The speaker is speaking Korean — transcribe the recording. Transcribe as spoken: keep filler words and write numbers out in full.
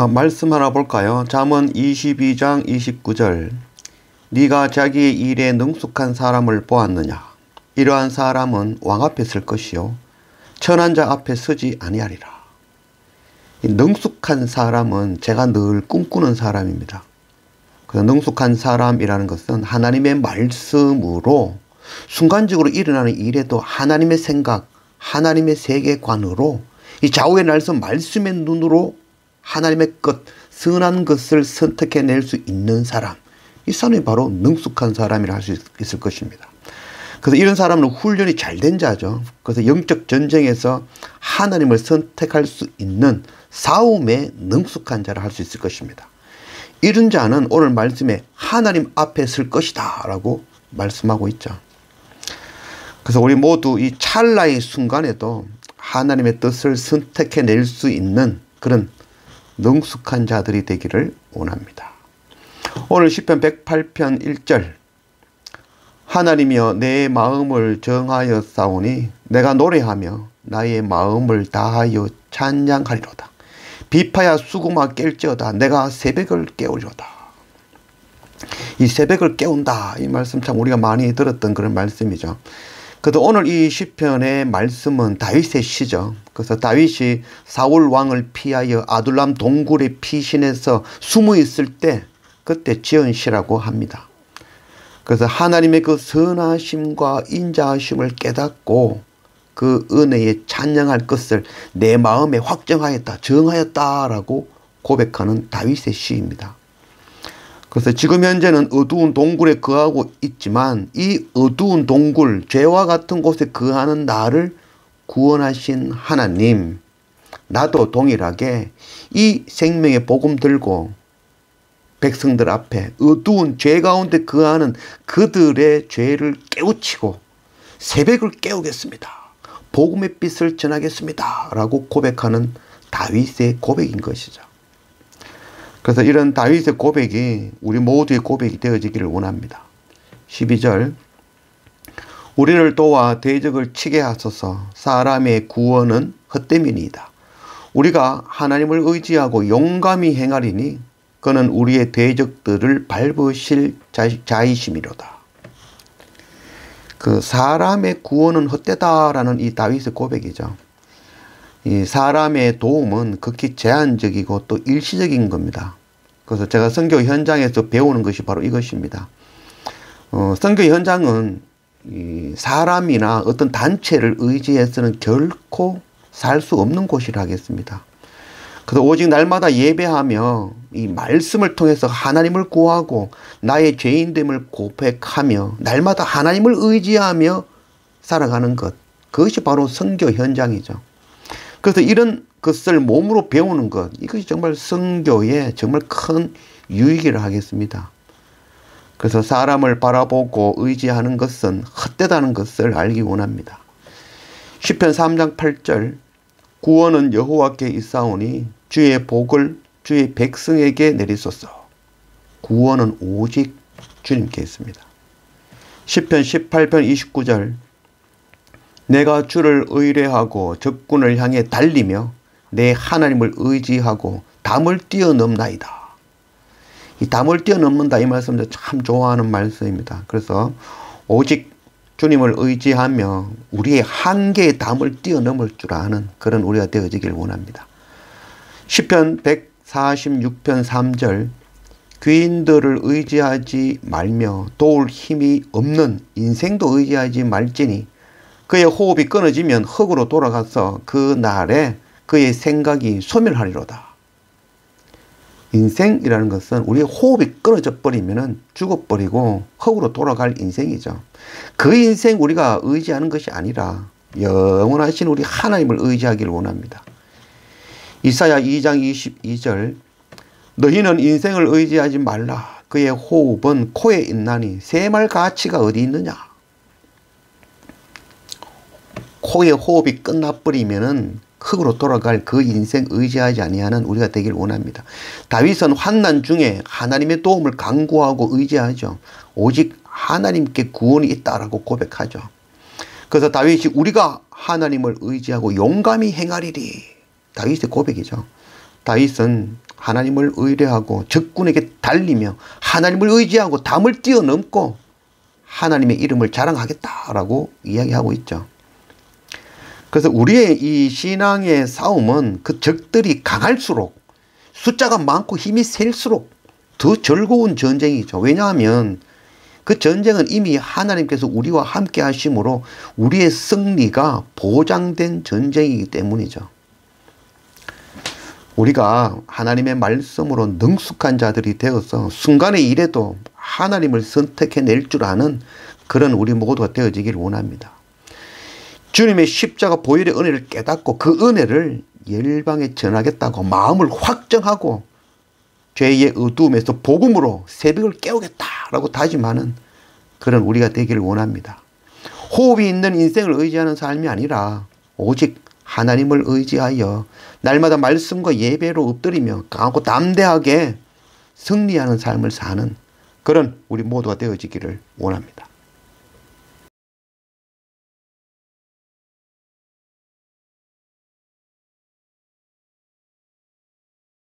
아, 말씀 하나 볼까요? 잠언 이십이 장 이십구 절. 네가 자기의 일에 능숙한 사람을 보았느냐? 이러한 사람은 왕 앞에 설 것이요 천한 자 앞에 서지 아니하리라. 이 능숙한 사람은 제가 늘 꿈꾸는 사람입니다. 그 능숙한 사람이라는 것은 하나님의 말씀으로 순간적으로 일어나는 일에도 하나님의 생각, 하나님의 세계관으로 이 좌우의 날선 말씀의 눈으로 하나님의 것, 선한 것을 선택해낼 수 있는 사람. 이 사람이 바로 능숙한 사람이라 할 수 있을 것입니다. 그래서 이런 사람은 훈련이 잘된 자죠. 그래서 영적 전쟁에서 하나님을 선택할 수 있는 싸움에 능숙한 자라 할 수 있을 것입니다. 이런 자는 오늘 말씀에 하나님 앞에 설 것이다 라고 말씀하고 있죠. 그래서 우리 모두 이 찰나의 순간에도 하나님의 뜻을 선택해낼 수 있는 그런 능숙한 자들이 되기를 원합니다. 오늘 시편 백팔 편 일 절. 하나님이여 내 마음을 정하여 싸우니 내가 노래하며 나의 마음을 다하여 찬양하리로다. 비파야 수구마 깰지어다. 내가 새벽을 깨우리로다. 이 새벽을 깨운다. 이 말씀 참 우리가 많이 들었던 그런 말씀이죠. 그래서 오늘 이 시편의 말씀은 다윗의 시죠. 그래서 다윗이 사울 왕을 피하여 아둘람 동굴의 피신에서 숨어 있을 때 그때 지은 시라고 합니다. 그래서 하나님의 그 선하심과 인자하심을 깨닫고 그 은혜에 찬양할 것을 내 마음에 확정하였다, 정하였다라고 고백하는 다윗의 시입니다. 그래서 지금 현재는 어두운 동굴에 거하고 있지만 이 어두운 동굴, 죄와 같은 곳에 거하는 나를 구원하신 하나님, 나도 동일하게 이 생명의 복음 들고 백성들 앞에 어두운 죄 가운데 거하는 그들의 죄를 깨우치고 새벽을 깨우겠습니다. 복음의 빛을 전하겠습니다. 라고 고백하는 다윗의 고백인 것이죠. 그래서 이런 다윗의 고백이 우리 모두의 고백이 되어지기를 원합니다. 십이 절. 우리를 도와 대적을 치게 하소서. 사람의 구원은 헛됨이니이다. 우리가 하나님을 의지하고 용감히 행하리니 그는 우리의 대적들을 밟으실 자이심이로다. 그 사람의 구원은 헛되다라는 이 다윗의 고백이죠. 이 사람의 도움은 극히 제한적이고 또 일시적인 겁니다. 그래서 제가 선교 현장에서 배우는 것이 바로 이것입니다. 어, 선교 현장은 이 사람이나 어떤 단체를 의지해서는 결코 살 수 없는 곳이라 하겠습니다. 그래서 오직 날마다 예배하며 이 말씀을 통해서 하나님을 구하고 나의 죄인됨을 고백하며 날마다 하나님을 의지하며 살아가는 것. 그것이 바로 선교 현장이죠. 그래서 이런 것을 몸으로 배우는 것. 이것이 정말 선교에 정말 큰 유익이라 하겠습니다. 그래서 사람을 바라보고 의지하는 것은 헛되다는 것을 알기 원합니다. 시편 삼 장 팔 절. 구원은 여호와께 있사오니 주의 복을 주의 백성에게 내리소서. 구원은 오직 주님께 있습니다. 시편 십팔 편 이십구 절. 내가 주를 의뢰하고 적군을 향해 달리며 내 하나님을 의지하고 담을 뛰어넘나이다. 이 담을 뛰어넘는다 이 말씀도 참 좋아하는 말씀입니다. 그래서 오직 주님을 의지하며 우리의 한계의 담을 뛰어넘을 줄 아는 그런 우리가 되어지길 원합니다. 시편 백사십육 편 삼 절. 귀인들을 의지하지 말며 도울 힘이 없는 인생도 의지하지 말지니 그의 호흡이 끊어지면 흙으로 돌아가서 그 날에 그의 생각이 소멸하리로다. 인생이라는 것은 우리의 호흡이 끊어져 버리면 죽어버리고 흙으로 돌아갈 인생이죠. 그 인생 우리가 의지하는 것이 아니라 영원하신 우리 하나님을 의지하기를 원합니다. 이사야 이 장 이십이 절. 너희는 인생을 의지하지 말라. 그의 호흡은 코에 있나니 세말 가치가 어디 있느냐. 코의 호흡이 끝나버리면은 흙으로 돌아갈 그 인생 의지하지 아니하는 우리가 되길 원합니다. 다윗은 환난 중에 하나님의 도움을 간구하고 의지하죠. 오직 하나님께 구원이 있다라고 고백하죠. 그래서 다윗이 우리가 하나님을 의지하고 용감히 행하리리. 다윗의 고백이죠. 다윗은 하나님을 의뢰하고 적군에게 달리며 하나님을 의지하고 담을 뛰어넘고 하나님의 이름을 자랑하겠다라고 이야기하고 있죠. 그래서 우리의 이 신앙의 싸움은 그 적들이 강할수록, 숫자가 많고 힘이 셀수록 더 즐거운 전쟁이죠. 왜냐하면 그 전쟁은 이미 하나님께서 우리와 함께 하심으로 우리의 승리가 보장된 전쟁이기 때문이죠. 우리가 하나님의 말씀으로 능숙한 자들이 되어서 순간의 일에도 하나님을 선택해낼 줄 아는 그런 우리 모두가 되어지기를 원합니다. 주님의 십자가 보혈의 은혜를 깨닫고 그 은혜를 열방에 전하겠다고 마음을 확정하고 죄의 어두움에서 복음으로 새벽을 깨우겠다라고 다짐하는 그런 우리가 되기를 원합니다. 호흡이 있는 인생을 의지하는 삶이 아니라 오직 하나님을 의지하여 날마다 말씀과 예배로 엎드리며 강하고 담대하게 승리하는 삶을 사는 그런 우리 모두가 되어지기를 원합니다.